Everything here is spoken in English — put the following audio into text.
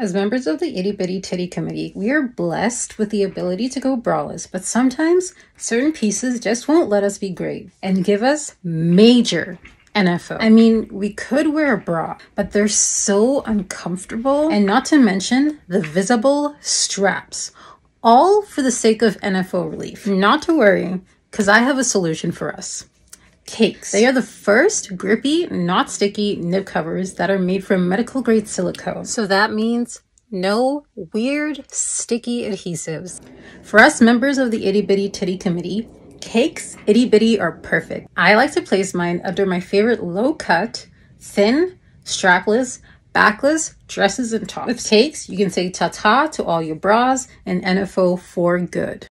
As members of the Itty Bitty Titty Committee, we are blessed with the ability to go braless, but sometimes certain pieces just won't let us be great and give us major NFO. I mean, we could wear a bra, but they're so uncomfortable, and not to mention the visible straps, all for the sake of NFO relief. Not to worry, because I have a solution for us. Cakes. They are the first grippy, not sticky nip covers that are made from medical grade silicone. So that means no weird sticky adhesives. For us members of the Itty Bitty Titty Committee, Cakes Itty Bitty are perfect. I like to place mine under my favorite low cut, thin, strapless, backless dresses and tops. With Cakes, you can say ta-ta to all your bras and NFO for good.